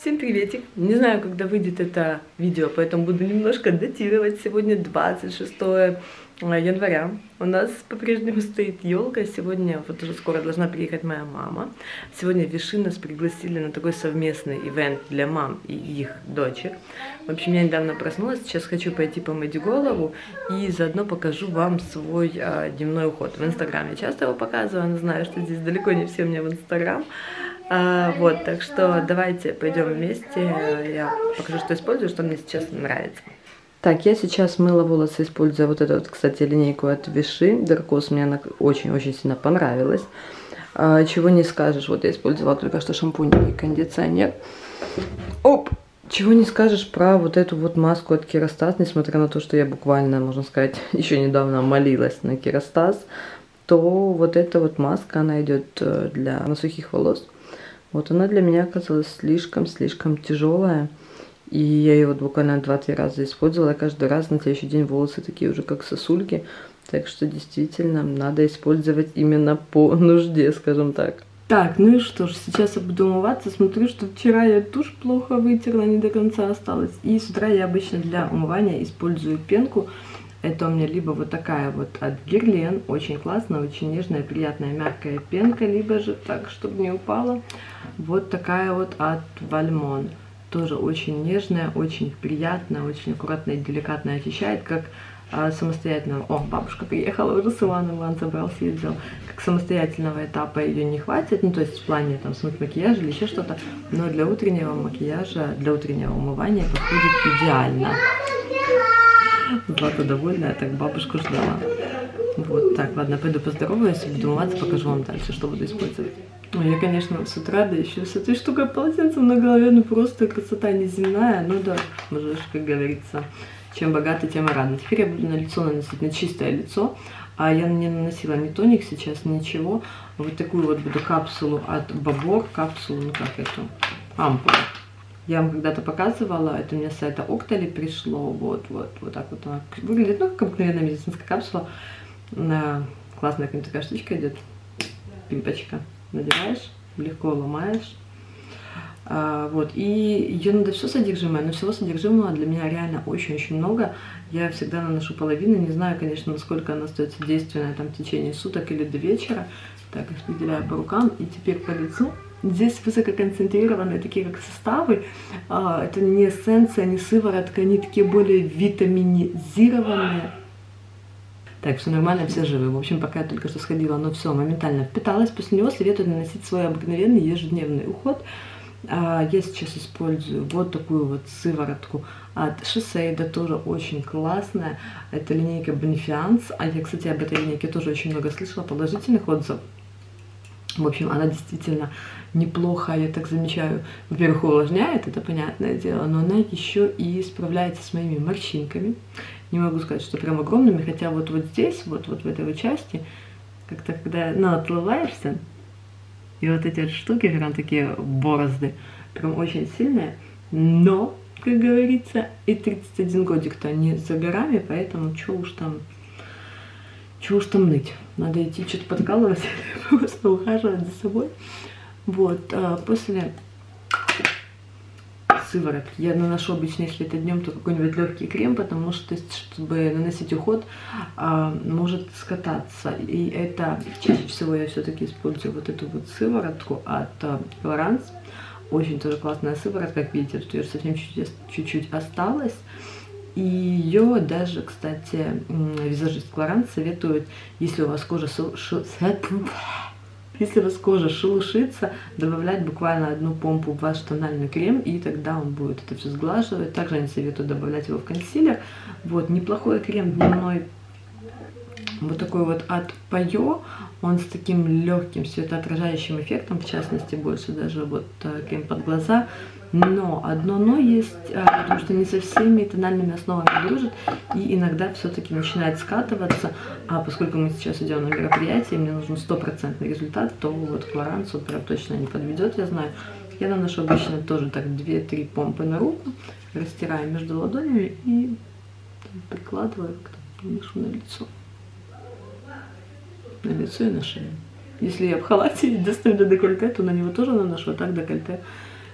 Всем приветик! Не знаю, когда выйдет это видео, поэтому буду немножко датировать. Сегодня 26 января. У нас по-прежнему стоит елка. Сегодня, вот уже скоро должна приехать моя мама. Сегодня Виши нас пригласили на такой совместный ивент для мам и их дочек. В общем, я недавно проснулась. Сейчас хочу пойти помыть голову и заодно покажу вам свой дневной уход. В Инстаграме я часто его показываю, но знаю, что здесь далеко не все у меня в Инстаграм. Вот, так что давайте пойдем вместе, я покажу, что использую, что мне сейчас нравится. Так, я сейчас мыла волосы, используя вот эту, кстати, линейку от Виши. Деркос, мне она очень-очень сильно понравилась. Чего не скажешь, вот я использовала только что шампунь и кондиционер. Оп! Чего не скажешь про вот эту вот маску от Керастаз, несмотря на то, что я буквально, можно сказать, еще недавно молилась на Керастаз, то вот эта вот маска, она идет для сухих волос. Вот она для меня оказалась слишком тяжелая. И я ее вот буквально 2-3 раза использовала. Каждый раз на следующий день волосы такие уже как сосульки. Так что действительно надо использовать именно по нужде, скажем так. Так, ну и что ж, сейчас я буду умываться. Смотрю, что вчера я тушь плохо вытерла, не до конца осталась. И с утра я обычно для умывания использую пенку. Это у меня либо вот такая вот от Герлен, очень классная, очень нежная, приятная, мягкая пенка, либо же так, чтобы не упала, вот такая вот от Вальмон. Тоже очень нежная, очень приятная, очень аккуратно и деликатно очищает, как самостоятельного... О, бабушка приехала уже с Иваном, Иван собрался и взял. Как самостоятельного этапа ее не хватит, ну то есть в плане там смыть макияж или еще что-то, но для утреннего макияжа, для утреннего умывания подходит идеально. Злата довольная, так бабушку ждала. Вот так, ладно, пойду поздороваюсь, буду умываться, покажу вам дальше, что буду использовать. Ну, я, конечно, с утра, да еще с этой штукой полотенцем на голове, ну просто красота неземная. Ну да, можешь, как говорится, чем богаты, тем и рады. Теперь я буду на лицо наносить, на чистое лицо. А я не наносила ни тоник сейчас, ничего. Вот такую вот буду капсулу от Бобор, капсулу, ну как эту, ампулу. Я вам когда-то показывала, это у меня с сайта Октали пришло, вот так вот она выглядит, ну, как обыкновенная медицинская капсула. Классная какая-то такая штучка идет, пимпочка, надеваешь, легко ломаешь. Вот, и ее надо все содержимое, но всего содержимого для меня реально очень-очень много. Я всегда наношу половину, не знаю, конечно, насколько она остается действенной там в течение суток или до вечера. Так, распределяю по рукам и теперь по лицу. Здесь высококонцентрированные такие как составы, это не эссенция, не сыворотка, они такие более витаминизированные. Так, все нормально, все живы. В общем, пока я только что сходила, оно все моментально впиталось. После него советую наносить свой обыкновенный ежедневный уход. Я сейчас использую вот такую вот сыворотку от Shiseido, тоже очень классная. Это линейка Benefiance, а я, кстати, об этой линейке тоже очень много слышала положительных отзывов. В общем, она действительно неплохо, я так замечаю, во-первых, увлажняет, это понятное дело, но она еще и справляется с моими морщинками. Не могу сказать, что прям огромными, хотя вот здесь, вот в этой вот части, как-то когда отлываешься, и вот эти вот штуки, прям такие борозды, прям очень сильные, но, как говорится, и 31 годик-то не за горами, поэтому чего уж там ныть, надо идти что-то подкалывать, просто ухаживать за собой. Вот, после сыворотки я наношу обычно, если это днем, то какой-нибудь легкий крем, потому что, чтобы наносить уход, может скататься. И это, чаще всего я все-таки использую вот эту вот сыворотку от Лоранс. Очень тоже классная сыворотка, как видите, тут ее совсем чуть-чуть осталось. И ее даже, кстати, визажист Клоран советует, если у вас кожа шелушится, добавлять буквально одну помпу в ваш тональный крем, и тогда он будет это все сглаживать. Также они советуют добавлять его в консилер. Вот, неплохой крем дневной, вот такой вот от Пайо. Он с таким легким светоотражающим эффектом, в частности, больше даже вот крем под глаза. Но одно «но» есть, потому что не со всеми тональными основами дружит, и иногда все-таки начинает скатываться. А поскольку мы сейчас идем на мероприятие, мне нужен стопроцентный результат, то вот Клоран прям точно не подведет, я знаю. Я наношу обычно тоже так 2-3 помпы на руку, растираю между ладонями и прикладываю, как-то наношу на лицо. На лицо и на шею. Если я в халате достаю до декольте, то на него тоже наношу, а так декольте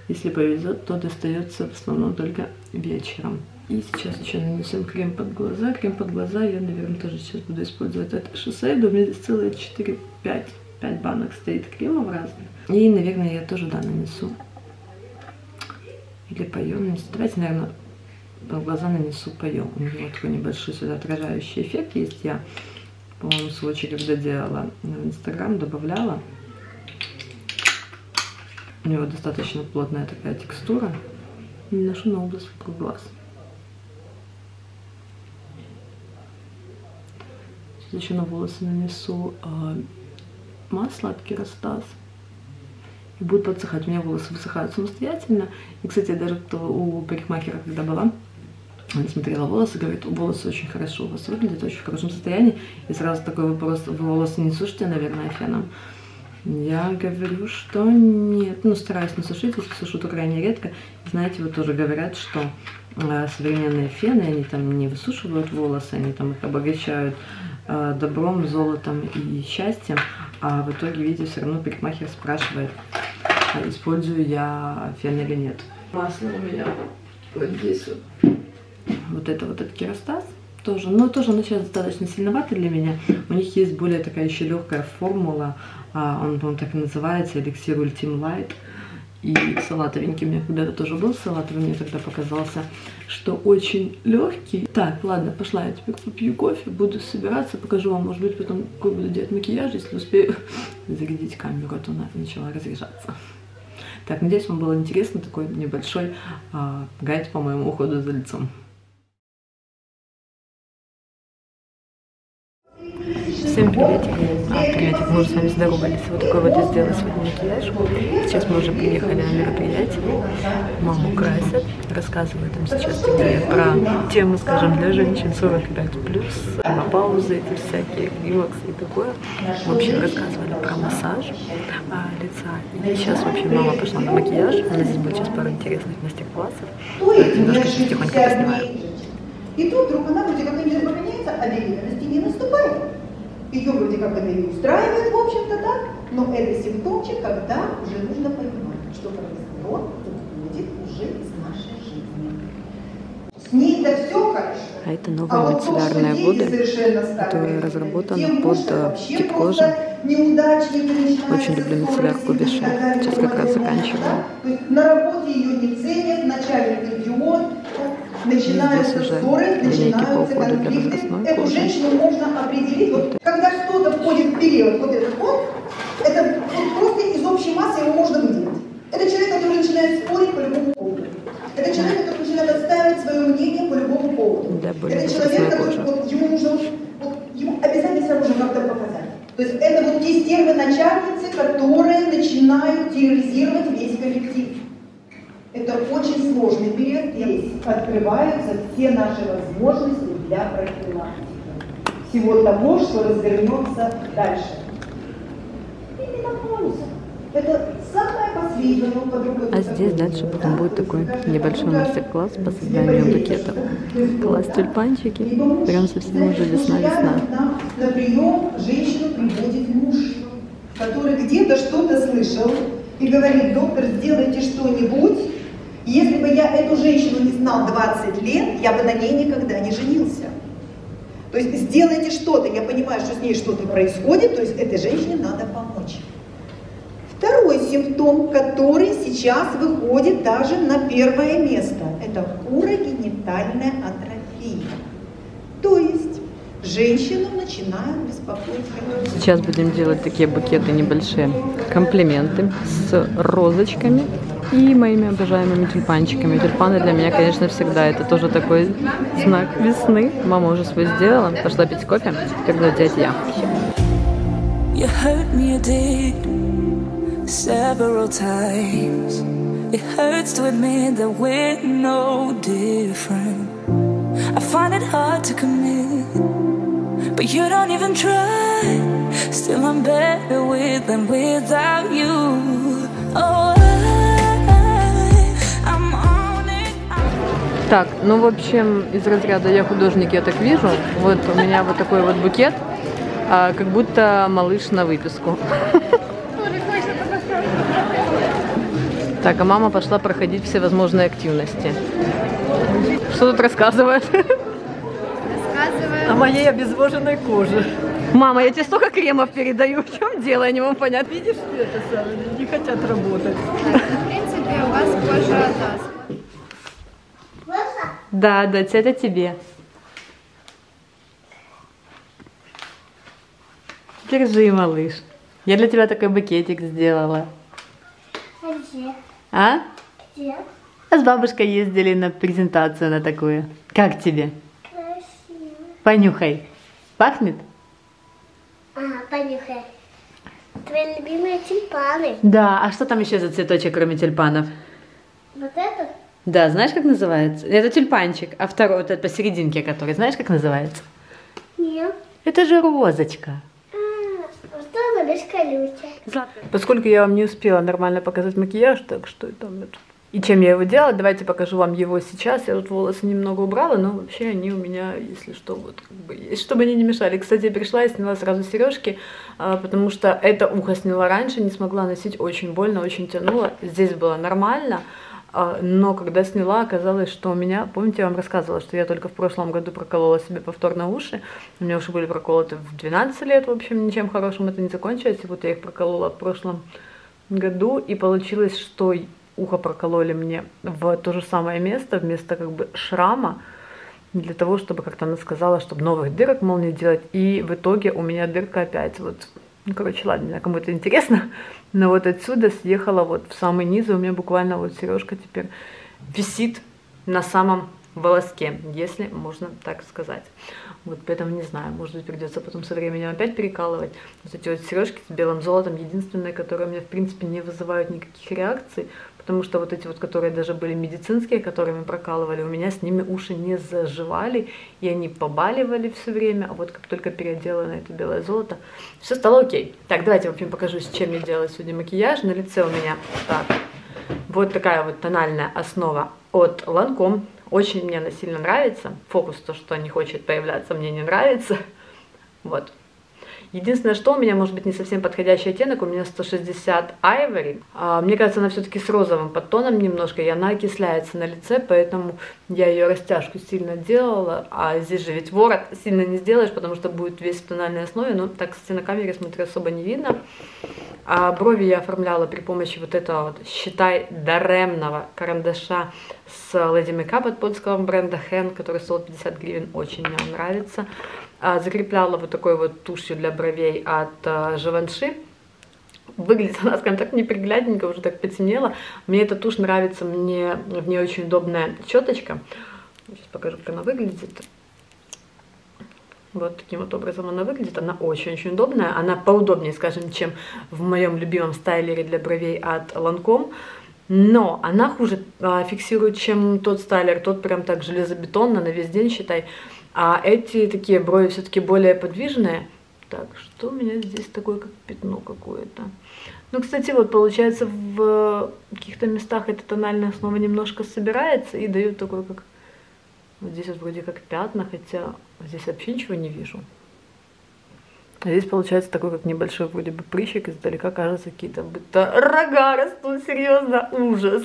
Если повезет, то достается в основном только вечером. И сейчас еще нанесем крем под глаза. Крем под глаза я, наверное, тоже сейчас буду использовать. Это Shiseido. У меня здесь целые 4-5 банок стоит кремов разных. И, наверное, я тоже, да, нанесу. Или Пайо нанесу. Давайте, наверное, под глаза нанесу Пайо. У него такой небольшой сюда отражающий эффект есть. Я, по-моему, свой очередь доделала в Инстаграм, добавляла. У него достаточно плотная такая текстура. И наношу на область вокруг глаз. Сейчас еще на волосы нанесу масло от Керастаз. И будут подсыхать. У меня волосы высыхают самостоятельно. И, кстати, даже кто у парикмахера, когда была, смотрела волосы, говорит, волосы очень хорошо у вас выглядят, очень в хорошем состоянии. И сразу такой вопрос: вы волосы не сушите, наверное, феном? Я говорю, что нет. Ну, стараюсь не сушить, если сушу, то крайне редко. Знаете, вот тоже говорят, что современные фены, они там не высушивают волосы, они там их обогащают добром, золотом и счастьем. А в итоге, видите, все равно парикмахер спрашивает, использую я фен или нет. Масло у меня вот здесь вот. Вот это вот от Керастаз. Тоже, но тоже оно сейчас достаточно сильновато для меня. У них есть более такая еще легкая формула, он, по-моему, так и называется, эликсир Ultim Light. И салатовенький у меня когда-то тоже был, салатовый мне тогда показался, что очень легкий. Так, ладно, пошла я теперь попью кофе, буду собираться, покажу вам, может быть, потом, какой буду делать макияж, если успею зарядить камеру, а то она начала разряжаться. Так, надеюсь, вам было интересно, такой небольшой гайд по моему уходу за лицом. Всем приветик. Приветик, мы уже с вами здоровались. Вот такой вот я сделала сегодня макияж. Сейчас мы уже приехали на мероприятие. Маму красят. Рассказываю там сейчас тебе про тему, скажем, для женщин 45+, паузы эти всякие, релакс и такое. В общем, рассказывали про массаж лица. И сейчас, в общем, мама пошла на макияж. У нас здесь будет сейчас пару интересных мастер-классов. Немножко сейчас тихонько поснимаю. И тут вдруг она вроде как не заполняется, а беременности не наступает. Ее вроде как это и устраивает, в общем-то, да, но это симптомчик, когда уже нужно понимать, что произошло, уходит уже из нашей жизни. С ней-то все хорошо. А это новая мицеллярная вода, которая разработана под тип кожи. Очень люблю мицеллярку Беше. Сейчас как раз заканчиваю. На работе ее не ценят, начальник регион. Начинаются ссоры, начинаются конфликты. Эту женщину можно определить. Вот, когда что-то входит в период, вот этот вот, это вот просто из общей массы его можно выделить. Это человек, который начинает спорить по любому поводу. Это человек, который начинает отставить свое мнение по любому поводу. Да, это человек, который вот, ему нужно, вот, ему обязательно сразу же как-то показать. То есть это вот те стервы-начальницы, которые начинают терроризировать весь коллектив. Это очень сложный период, здесь открываются все наши возможности для профилактики. Всего того, что развернется дальше. Именно бонус. Это самое последнее, но по-другому. А здесь дальше потом будет такой небольшой мастер-класс по созданию букетов. Класс тюльпанчики. Прям совсем уже весна-весна. На прием женщину приводит муж, который где-то что-то слышал и говорит: доктор, сделайте что-нибудь. Если бы я эту женщину не знал 20 лет, я бы на ней никогда не женился. То есть сделайте что-то, я понимаю, что с ней что-то происходит, то есть этой женщине надо помочь. Второй симптом, который сейчас выходит даже на первое место, это урогенитальная атрофия. То есть женщину начинают беспокоить. Сейчас будем делать такие букеты небольшие, комплименты с розочками и моими обожаемыми тюльпанчиками. Тюльпаны для меня, конечно, всегда это тоже такой знак весны. Мама уже свой сделала, пошла пить кофе, как буду делать я. But you don't even try. Still I'm better with than without you. Oh, I'm on it. Так, ну в общем, из разряда я художник, я так вижу. Вот у меня вот такой вот букет, как будто малыш на выписку. Так, а мама пошла проходить всевозможные активности. Что тут рассказывает? Рассказываю. О моей обезвоженной коже. Мама, я тебе столько кремов передаю, в чем дело, я не могу понять. Видишь, что это самое, не хотят работать. Так, в принципе, у вас кожа от нас. Да, да, это тебе. Держи, малыш. Я для тебя такой букетик сделала. А где? А? Где? А с бабушкой ездили на презентацию на такую. Как тебе? Красиво. Понюхай. Пахнет? А, понюхай. Твои любимые тюльпаны. Да, а что там еще за цветочек, кроме тюльпанов? Вот этот? Да, знаешь, как называется? Это тюльпанчик, а второй, вот этот посерединке, который, знаешь, как называется? Нет. Это же розочка. Поскольку я вам не успела нормально показать макияж, так что это у меня тут. И чем я его делала, давайте покажу вам его сейчас. Я тут волосы немного убрала, но вообще они у меня, если что, вот как бы есть, чтобы они не мешали. Кстати, я пришла и сняла сразу сережки, потому что это ухо сняла раньше, не смогла носить, очень больно, очень тянуло. Здесь было нормально. Но когда сняла, оказалось, что у меня... Помните, я вам рассказывала, что я только в прошлом году проколола себе повторно уши. У меня уши были проколоты в 12 лет, в общем, ничем хорошим это не закончилось. И вот я их проколола в прошлом году, и получилось, что ухо прокололи мне в то же самое место, вместо как бы шрама, для того, чтобы, как-то она сказала, чтобы новых дырок, мол, не делать. И в итоге у меня дырка опять вот... Ну, короче, ладно, кому это интересно, но вот отсюда съехала вот в самый низ, и у меня буквально вот сережка теперь висит на самом волоске, если можно так сказать. Вот поэтому не знаю, может быть, придется потом со временем опять перекалывать. Вот эти вот сережки с белым золотом единственные, которые у меня, в принципе, не вызывают никаких реакций, потому что вот эти вот, которые даже были медицинские, которые мы прокалывали, у меня с ними уши не заживали, и они побаливали все время, а вот как только переодела на это белое золото, все стало окей. Так, давайте, в общем, покажу, с чем я делала сегодня макияж. На лице у меня так, вот такая вот тональная основа от Lancome. Очень мне она сильно нравится. Фокус, то, что не хочет появляться, мне не нравится. Вот. Единственное, что у меня, может быть, не совсем подходящий оттенок, у меня 160 Ivory. Мне кажется, она все-таки с розовым подтоном немножко, и она окисляется на лице, поэтому я ее растяжку сильно делала, а здесь же ведь ворот сильно не сделаешь, потому что будет весь в тональной основе, но так, кстати, на камере, смотрю, особо не видно. А брови я оформляла при помощи вот этого вот, считай, даремного карандаша с Lady Makeup от польского бренда Хен, который стоил 50 гривен, очень мне он нравится. Закрепляла вот такой вот тушью для бровей от Живанши. Выглядит она, скажем так, неприглядненько, уже так потемнело. Мне эта тушь нравится, мне в ней очень удобная щеточка. Сейчас покажу, как она выглядит. Вот таким вот образом она выглядит. Она очень-очень удобная. Она поудобнее, скажем, чем в моем любимом стайлере для бровей от Lancome. Но она хуже фиксирует, чем тот стайлер. Тот прям так железобетонно на весь день, считай. А эти такие брови все-таки более подвижные. Так, что у меня здесь такое, как пятно какое-то. Ну, кстати, вот получается, в каких-то местах эта тональная основа немножко собирается и дает такое, как... Вот здесь вот вроде как пятна, хотя здесь вообще ничего не вижу. А здесь получается такой, как небольшой вроде бы прыщик, издалека кажется, какие-то будто рога растут, серьезно, ужас.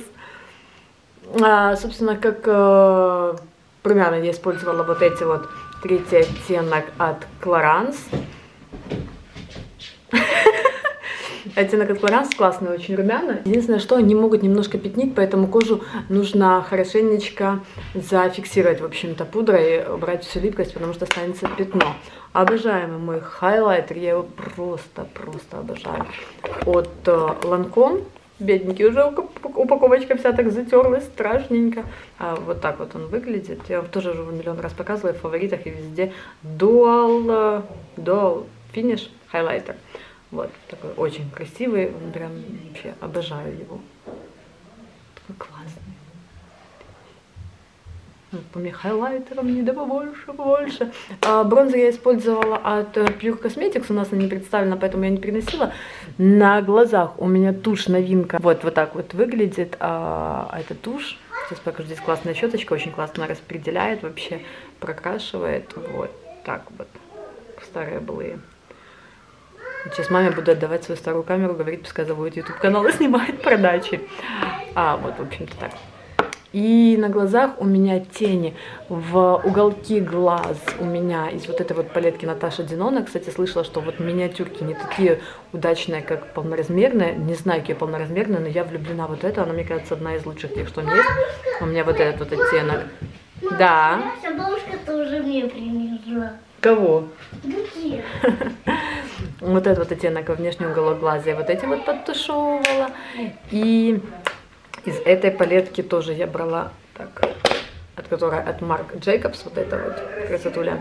Собственно, как... Примерно я использовала вот эти вот, третий оттенок от Клоранс. Оттенок от Клоранс классный, очень румяный. Единственное, что они могут немножко пятнить, поэтому кожу нужно хорошенечко зафиксировать, в общем-то, пудрой, убрать всю липкость, потому что останется пятно. Обожаемый мой хайлайтер, я его просто-просто обожаю. От Lancome. Бедненький, уже упаковочка вся так затерлась, страшненько. А вот так вот он выглядит. Я вам тоже уже миллион раз показывала в фаворитах и везде. Dual Finish Highlighter. Вот, такой очень красивый. Он прям вообще обожаю его. Такой классный. По мне хайлайтером не да побольше. Бронзер я использовала от Pure Cosmetics. У нас она не представлена, поэтому я не приносила. На глазах у меня тушь новинка. Вот так вот выглядит. Это тушь. Сейчас покажу. Здесь классная щеточка. Очень классно распределяет вообще. Прокрашивает. Вот так вот. Старые былые. Сейчас маме буду отдавать свою старую камеру. Говорит, пускай заводит YouTube канал и снимает продачи. А, вот, в общем-то так. И на глазах у меня тени, в уголки глаз у меня из вот этой вот палетки Наташа Динона. Кстати, слышала, что вот миниатюрки не такие удачные, как полноразмерные. Не знаю, какие полноразмерные, но я влюблена в вот эту. Она, мне кажется, одна из лучших тех, что у меня есть. У меня вот этот вот оттенок. Мама, да. Бабушка тоже мне принесла. Кого? Другие. Вот этот вот оттенок во внешний уголок глаза. Я вот эти вот подтушевывала. И... из этой палетки тоже я брала, так, от которой от Марк Джейкобс, вот эта вот красотуля.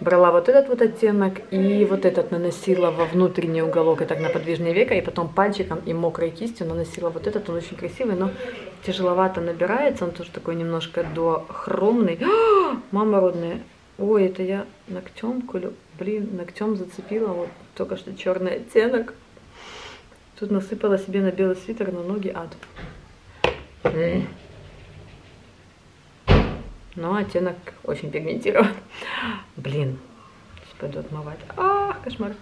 Брала вот этот вот оттенок и вот этот наносила во внутренний уголок, и так на подвижное веко, и потом пальчиком и мокрой кистью наносила вот этот. Он очень красивый, но тяжеловато набирается, он тоже такой немножко дохромный. О, мама родная, ой, это я ногтем колю, блин, ногтем зацепила, вот только что черный оттенок. Тут насыпала себе на белый свитер, на ноги ад. Но оттенок очень пигментирован. Блин, сейчас пойду отмывать. А, кошмар.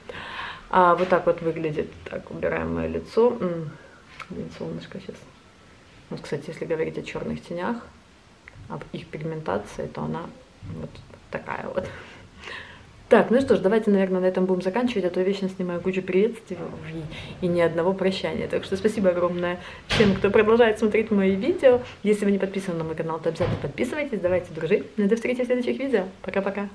А, вот так вот выглядит. Так, убираем мое лицо. Блин, солнышко сейчас. Вот, кстати, если говорить о черных тенях, об их пигментации, то она вот такая вот. Так, ну что ж, давайте, наверное, на этом будем заканчивать, а то я вечно снимаю кучу приветствий и ни одного прощания. Так что спасибо огромное всем, кто продолжает смотреть мои видео. Если вы не подписаны на мой канал, то обязательно подписывайтесь, давайте дружить. Ну и до встречи в следующих видео. Пока-пока.